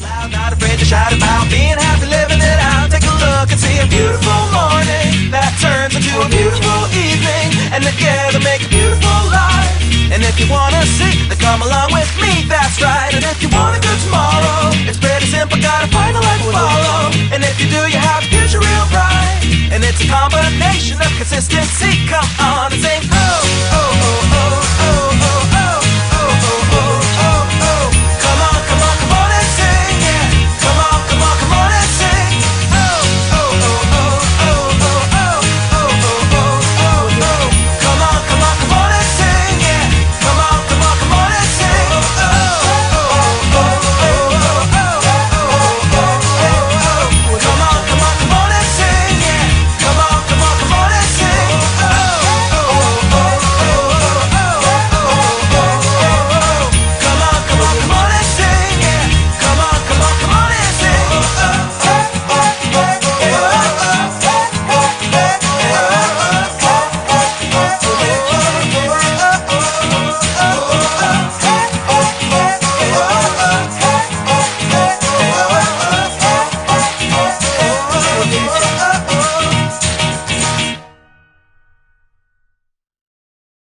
Speak loud, not afraid to shout about being happy, living it out. Take a look and see a beautiful morning that turns into a beautiful evening, and together make a beautiful life. And if you wanna see, then come along with me, that's right. And if you want a good tomorrow, it's pretty simple, gotta find a life to follow. And if you do, you have a future real bright, and it's a combination of consistency.